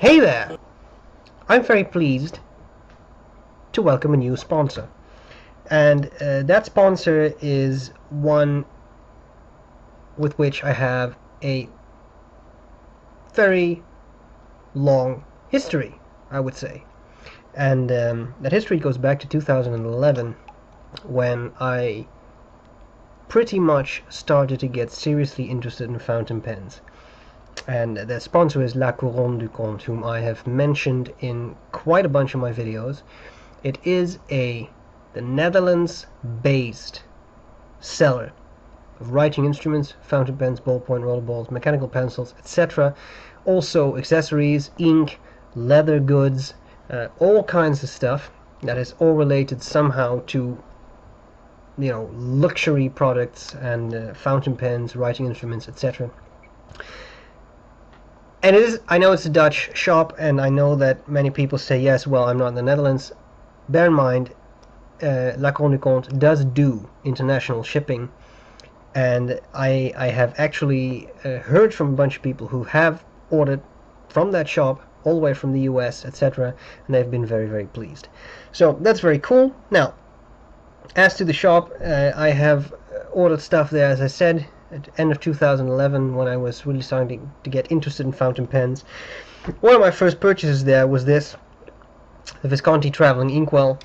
Hey there! I'm very pleased to welcome a new sponsor, and that sponsor is one with which I have a very long history, I would say, and that history goes back to 2011, when I pretty much started to get seriously interested in fountain pens. And their sponsor is La Couronne du Comte, whom I have mentioned in quite a bunch of my videos. It is the Netherlands-based seller of writing instruments, fountain pens, ballpoint, rollerballs, mechanical pencils, etc. Also accessories, ink, leather goods, all kinds of stuff that is all related somehow to, you know, luxury products and fountain pens, writing instruments, etc. And it is, I know it's a Dutch shop, and I know that many people say, yes, well, I'm not in the Netherlands. Bear in mind, La Couronne du Comte does do international shipping, and I have actually heard from a bunch of people who have ordered from that shop, all the way from the US, etc., and they've been very, very pleased. So that's very cool. Now, as to the shop, I have ordered stuff there, as I said, at the end of 2011, when I was really starting to get interested in fountain pens. One of my first purchases there was this, the Visconti Traveling Inkwell,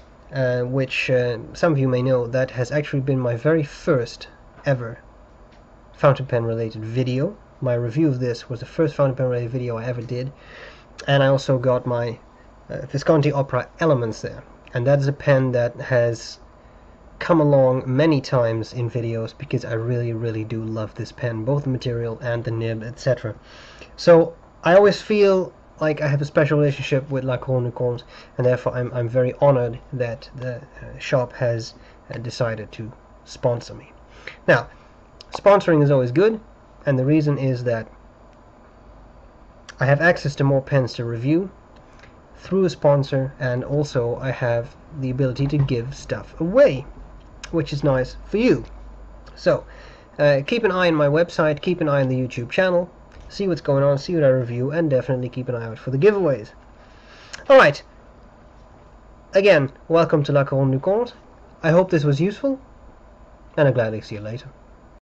which some of you may know, that has actually been my very first ever fountain pen related video. My review of this was the first fountain pen related video I ever did, and I also got my Visconti Opera Elements there, and that's a pen that has come along many times in videos because I really do love this pen, both the material and the nib, etc. So I always feel like I have a special relationship with La Couronne du Comte, and therefore I'm very honored that the shop has decided to sponsor me. Now, sponsoring is always good, and the reason is that I have access to more pens to review through a sponsor, and also I have the ability to give stuff away, which is nice for you. So keep an eye on my website, keep an eye on the YouTube channel, see what's going on, see what I review, and definitely keep an eye out for the giveaways. Alright, again, welcome to La Couronne du Comte. I hope this was useful, and I'll gladly see you later.